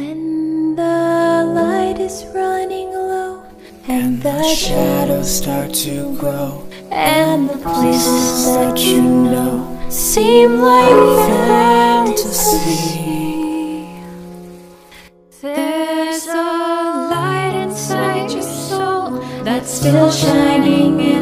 When the light is running low, and the shadows start to grow, and the places that you know seem like fantasy, there's a light inside your soul that's still shining in